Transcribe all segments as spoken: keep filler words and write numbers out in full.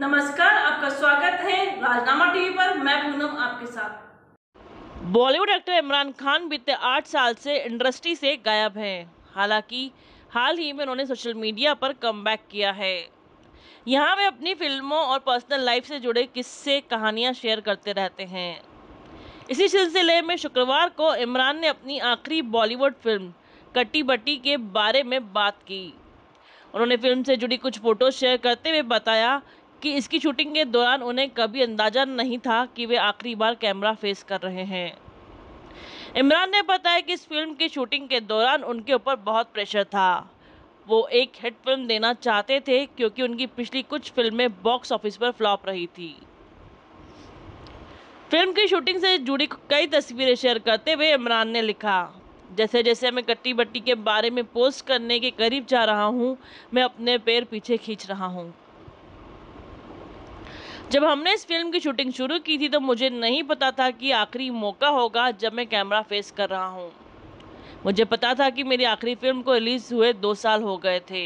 नमस्कार, आपका स्वागत है राजनामा टीवी पर। मैं पूनम आपके साथ। बॉलीवुड एक्टर इमरान खान बीते आठ साल से इंडस्ट्री से गायब हैं। हालांकि हाल ही में उन्होंने सोशल मीडिया पर कमबैक किया है। यहां वे अपनी फिल्मों और पर्सनल लाइफ से जुड़े किस्से कहानियां शेयर करते रहते हैं। इसी सिलसिले में शुक्रवार को इमरान ने अपनी आखिरी बॉलीवुड फिल्म कट्टी बट्टी के बारे में बात की। उन्होंने फिल्म से जुड़ी कुछ फोटो शेयर करते हुए बताया कि इसकी शूटिंग के दौरान उन्हें कभी अंदाजा नहीं था कि वे आखिरी बार कैमरा फेस कर रहे हैं। इमरान ने बताया कि इस फिल्म की शूटिंग के दौरान उनके ऊपर बहुत प्रेशर था। वो एक हिट फिल्म देना चाहते थे क्योंकि उनकी पिछली कुछ फिल्में बॉक्स ऑफिस पर फ्लॉप रही थी। फिल्म की शूटिंग से जुड़ी कई तस्वीरें शेयर करते हुए इमरान ने लिखा, जैसे जैसे मैं कट्टी बट्टी के बारे में पोस्ट करने के करीब जा रहा हूँ, मैं अपने पैर पीछे खींच रहा हूँ। जब हमने इस फिल्म की शूटिंग शुरू की थी तो मुझे नहीं पता था कि आखिरी मौका होगा जब मैं कैमरा फेस कर रहा हूँ। मुझे पता था कि मेरी आखिरी फिल्म को रिलीज हुए दो साल हो गए थे।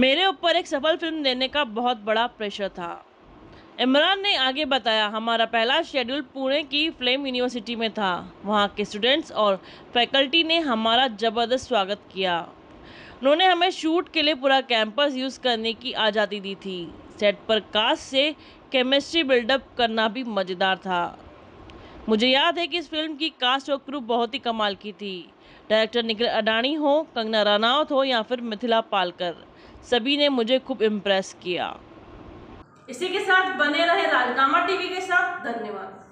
मेरे ऊपर एक सफल फिल्म देने का बहुत बड़ा प्रेशर था। इमरान ने आगे बताया, हमारा पहला शेड्यूल पुणे की फिल्म यूनिवर्सिटी में था। वहाँ के स्टूडेंट्स और फैकल्टी ने हमारा ज़बरदस्त स्वागत किया। उन्होंने हमें शूट के लिए पूरा कैंपस यूज़ करने की आज़ादी दी थी। सेट पर कास्ट से केमिस्ट्री बिल्डअप करना भी मज़ेदार था। मुझे याद है कि इस फिल्म की कास्ट और क्रू बहुत ही कमाल की थी। डायरेक्टर निखिल अडानी हो, कंगना रनौत हो या फिर मिथिला पालकर, सभी ने मुझे खूब इम्प्रेस किया। इसी के साथ बने रहे राजनामा टीवी के साथ। धन्यवाद।